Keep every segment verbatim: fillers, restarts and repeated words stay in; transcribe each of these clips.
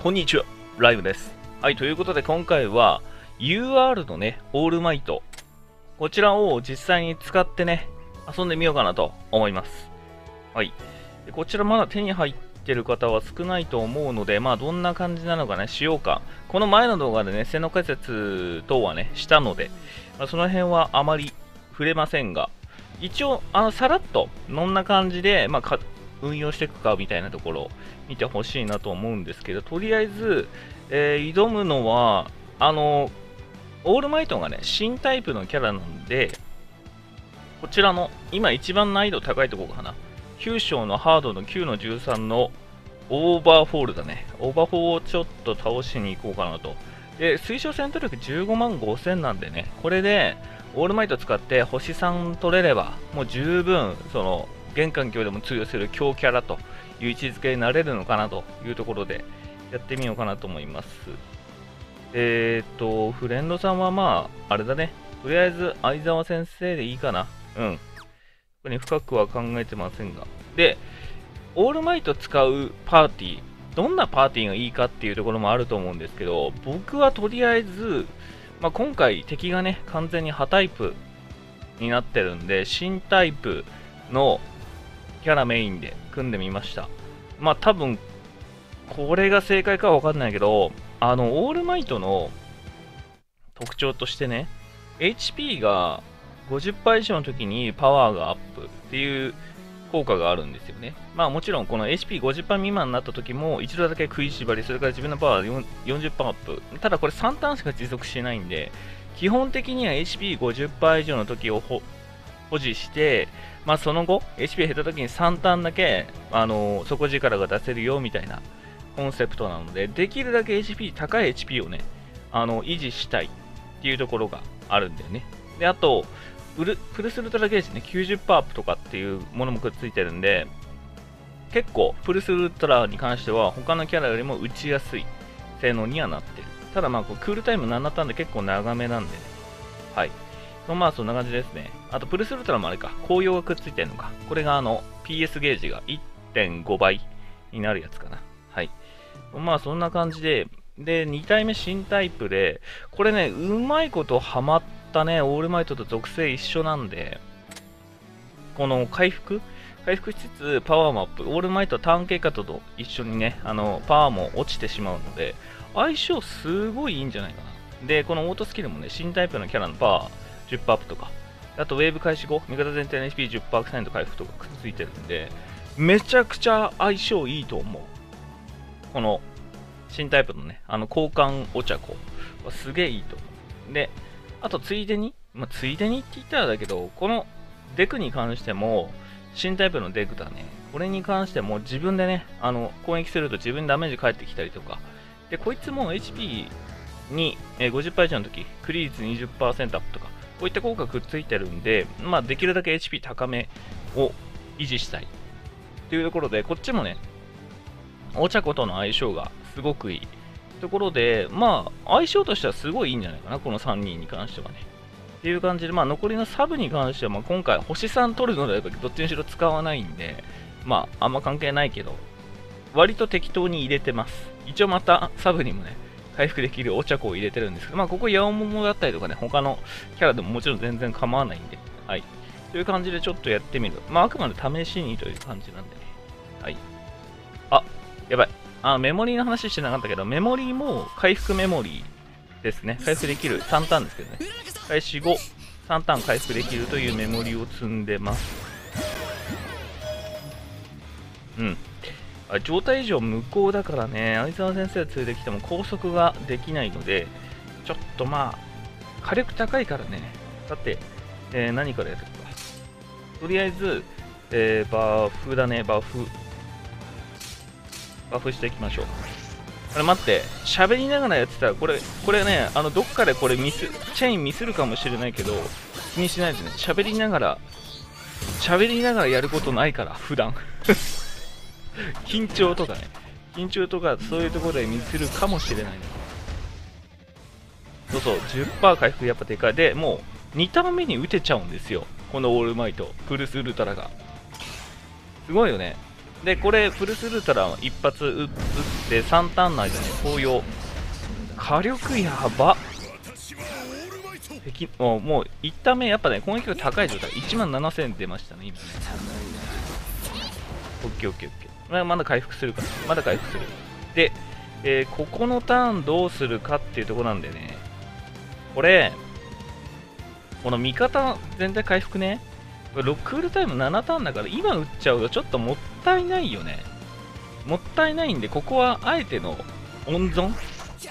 こんにちは、ライブです。はい、ということで今回は ユーアール のね、オールマイト。こちらを実際に使ってね、遊んでみようかなと思います。はい。でこちらまだ手に入ってる方は少ないと思うので、まあどんな感じなのかね、使用感。この前の動画でね、性能解説等はね、したので、まあ、その辺はあまり触れませんが、一応、あの、さらっと、どんな感じで、まあか、運用していくかみたいなところを見てほしいなと思うんですけど、とりあえず、えー、挑むのは、あの、オールマイトがね、新タイプのキャラなんで、こちらの、今一番難易度高いところかな。きゅう章のハードのきゅうのじゅうさんのオーバーフォールだね。オーバーフォールをちょっと倒しに行こうかなと。で、推奨戦闘力じゅうごまんごせんなんでね、これで、オールマイト使ってほしさん取れれば、もう十分、その、現環境でも通用する強キャラという位置づけになれるのかなというところでやってみようかなと思います。えー、っと、フレンドさんはまあ、あれだね。とりあえず、相沢先生でいいかな。うん。特に深くは考えてませんが。で、オールマイト使うパーティー、どんなパーティーがいいかっていうところもあると思うんですけど、僕はとりあえず、まあ、今回敵がね、完全に破タイプになってるんで、新タイプのキャラメインで組んでみました。まあ多分、これが正解かはわかんないけど、あの、オールマイトの特徴としてね、エイチピー がごじゅっパー以上の時にパワーがアップっていう効果があるんですよね。まあもちろんこの エイチピーごじゅっパー 未満になった時も一度だけ食いしばり、それから自分のパワー よんじゅっパーセント アップ。ただこれさんターンしか持続しないんで、基本的には エイチピーごじゅっパー 以上の時をほ保持して、まあ、その後、エイチピー 減った時にさんターンだけ、あのー、底力が出せるよみたいなコンセプトなので、できるだけ エイチピー、高い エイチピー をね、あのー、維持したいっていうところがあるんだよね。で、あと、フル、フルスルトラゲージね、きゅうじゅっパーセント アップとかっていうものもくっついてるんで、結構、フルスルトラに関しては、他のキャラよりも打ちやすい性能にはなってる。ただ、まあ、クールタイムななターンで結構長めなんでね。はい。まあそんな感じですね。あとプルスウルトラもあれか、紅葉がくっついてるのか。これがあの ピーエス ゲージが いってんご 倍になるやつかな。はい。まあそんな感じで、で、に体目新タイプで、これね、うまいことハマったね、オールマイトと属性一緒なんで、この回復回復しつつパワーもアップ、オールマイトはターン経過と一緒にね、あの、パワーも落ちてしまうので、相性すごいいいんじゃないかな。で、このオートスキルもね、新タイプのキャラのパワー、じゅっパーセント アップとか、あとウェーブ開始後、味方全体の エイチピーじゅっパーセント 回復とかくっついてるんで、めちゃくちゃ相性いいと思う。この新タイプのね、あの交換お茶子はすげえいいと思う。で、あとついでに、まあ、ついでにって言ったらだけど、このデクに関しても、新タイプのデクだね、これに関しても自分でね、あの攻撃すると自分にダメージ返ってきたりとか、で、こいつも エイチピー に、えー、ごじゅっパーセント 以上の時、クリーズ にじゅっパーセント アップとか、こういった効果がくっついてるんで、まあ、できるだけ エイチピー 高めを維持したいというところで、こっちもね、お茶子との相性がすごくいいところで、まあ、相性としてはすごいいいんじゃないかな、このさんにんに関してはね。っていう感じで、まあ、残りのサブに関しては、まあ、今回、ほしさん取るのであれば、どっちにしろ使わないんで、まあ、あんま関係ないけど、割と適当に入れてます。一応また、サブにもね、回復できるお茶子を入れてるんですけど、まあ、ここ、ヤオモモだったりとかね、他のキャラでももちろん全然構わないんで、はい。という感じでちょっとやってみる。まあ、あくまで試しにという感じなんでね。はい。あ、やばい。あ、メモリーの話してなかったけど、メモリーも回復メモリーですね。回復できるさんターンですけどね。開始後、さんターン回復できるというメモリーを積んでます。うん。状態異常無効だからね、相沢先生が連れてきても拘束ができないので、ちょっとまあ、火力高いからね、だって、えー、何からやるか。とりあえず、えー、バフだね、バフ。バフしていきましょう。あれ待って、喋りながらやってたら、これ、これね、あの、どっかでこれミス、チェインミスるかもしれないけど、気にしないでね、喋りながら、喋りながらやることないから、普段。緊張とかね、緊張とかそういうところでミスるかもしれない、ね、そうそう、じゅっパーセント 回復やっぱでかい。で、もうにターン目に打てちゃうんですよ、このオールマイト、フルスウルトラが。すごいよね。でこれフルスルーたら一発打ってさんターンの間に紅葉火力やば敵もう、もういちターン目やっぱね攻撃力高い状態いちまんななせん出ましたね今ね。オッケーオッケーオッケー、まだ回復するからまだ回復するで、えー、ここのターンどうするかっていうところなんでね、これこの味方全体回復ね、クールタイムななターンだから今打っちゃうとちょっともったいないよね。もったいないんでここはあえての温存、ち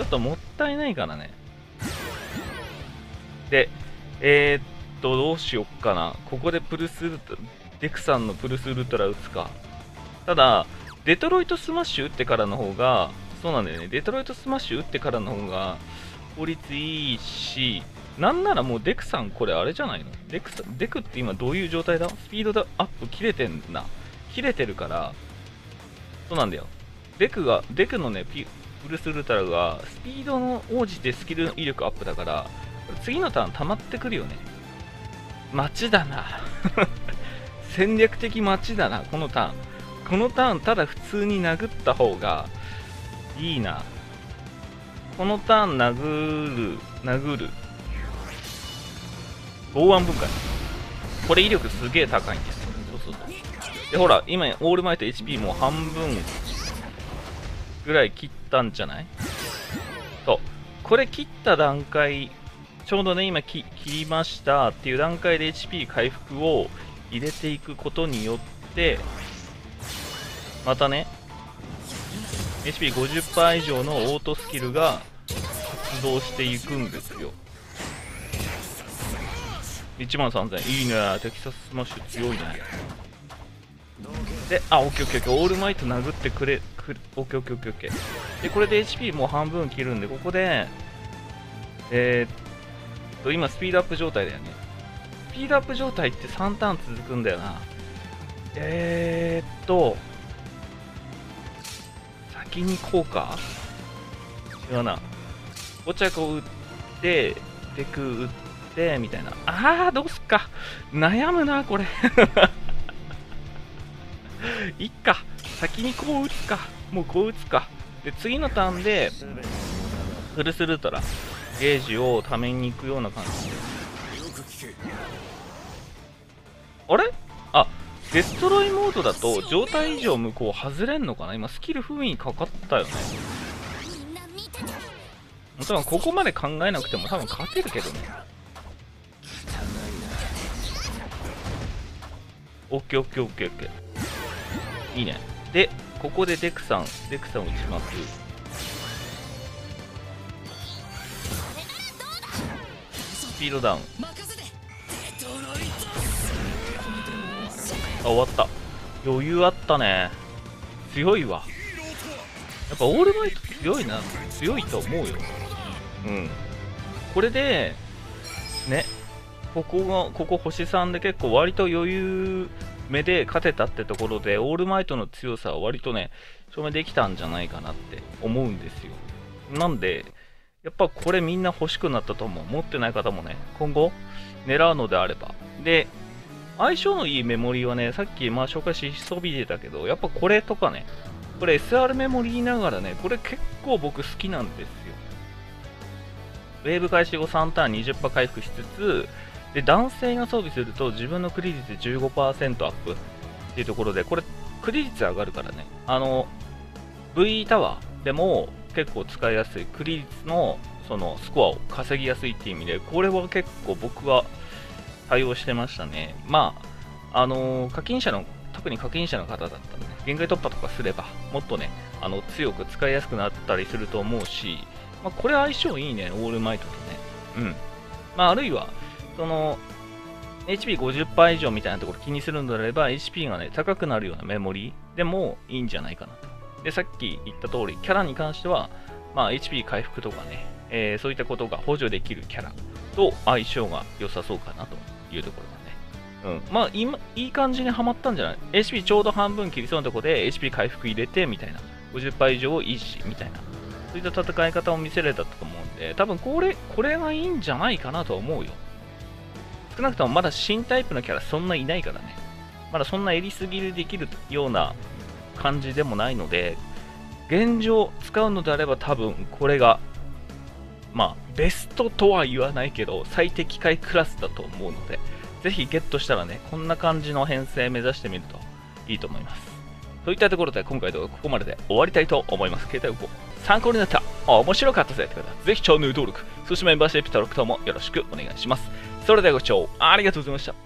ょっともったいないからね。でえー、っとどうしよっかな、ここでプルスウルトデクさんのプルスウルトラ打つか。ただデトロイトスマッシュ打ってからの方がそうなんだよね、デトロイトスマッシュ打ってからの方が効率いいし、なんならもうデクさんこれあれじゃないの、デクさん、デクって今どういう状態だ、スピードアップ切れてんな、切れてるからそうなんだよ、デクがデクのねピプルスウルトラがスピードの応じてスキル威力アップだから次のターン溜まってくるよね。街だな戦略的街だなこのターン、このターンただ普通に殴った方がいいな。このターン殴る殴る剛腕分解、これ威力すげえ高いんです。そうそうそうでほら今オールマイト エイチピー もう半分ぐらい切ったんじゃない。そうこれ切った段階ちょうどね今き切りましたっていう段階で エイチピー 回復を入れていくことによってまたねエイチピーごじゅっパーセント 以上のオートスキルが発動していくんですよ。いちまんさんぜんいいね、テキサススマッシュ強いね。であオッケーオッケーオッケー、オールマイト殴ってくれくれオッケーオッケーオッケーオッケーでこれで エイチピー もう半分切るんで、ここでえー、っと今スピードアップ状態だよね。スピードアップ状態ってさんターン続くんだよな。えー、っと先にこうか違うな、お茶子打ってデク打ってみたいな、あーどうすっか悩むなこれいっか先にこう打つか、もうこう打つかで次のターンでフルスルートラゲージをために行くような感じで、あれあデストロイモードだと状態以上向こう外れんのかな。今スキル不意にかかったよね。多分ここまで考えなくても多分勝てるけどね。オッケーオッケーオッケーオッケーいいね。でここでデクさんデクさんを打ちます。スピードダウン終わった、余裕あったね。強いわやっぱオールマイト強いな、強いと思うよ。うんこれでねここがここほしさんで結構割と余裕目で勝てたってところで、オールマイトの強さは割とね証明できたんじゃないかなって思うんですよ。なんでやっぱこれみんな欲しくなったと思う、持ってない方もね今後狙うのであれば。で相性のいいメモリーはね、さっきまあ紹介しそびれたけど、やっぱこれとかね、これ エスアール メモリーながらね、これ結構僕好きなんですよ。ウェーブ開始後さんターン にじゅっパーセント 回復しつつ、で男性が装備すると自分のクリ率 じゅうごパーセント アップっていうところで、これクリ率上がるからね、あの、ブイイー タワーでも結構使いやすい、クリ率のそのスコアを稼ぎやすいっていう意味で、これは結構僕は対応してましたね。まあ、あのー、課金者の、特に課金者の方だったらね、限界突破とかすれば、もっとね、あの強く使いやすくなったりすると思うし、まあ、これ相性いいね、オールマイトとね。うん。まあ、あるいは、その、エイチピーごじゅっパーセント 以上みたいなところ気にするのであれば、エイチピー がね、高くなるようなメモリーでもいいんじゃないかなと。で、さっき言った通り、キャラに関しては、まあ、エイチピー 回復とかね、えー、そういったことが補助できるキャラと相性が良さそうかなと。いうところだね。うん、まあ今いい感じにはまったんじゃない エイチピー ちょうど半分切りそうなところで エイチピー 回復入れてみたいな ごじゅっパーセント 以上を維持みたいなそういった戦い方を見せられたと思うんで、多分これこれがいいんじゃないかなと思うよ。少なくともまだ新タイプのキャラそんないないからね。まだそんなえりすぎりできるような感じでもないので、現状使うのであれば多分これが、まあベストとは言わないけど最適解クラスだと思うので、ぜひゲットしたらね、こんな感じの編成目指してみるといいと思います。といったところで今回の動画ここまでで終わりたいと思います。携帯ご参考になった、面白かったぜって方はぜひチャンネル登録、そしてメンバーシップ登録等もよろしくお願いします。それではご視聴ありがとうございました。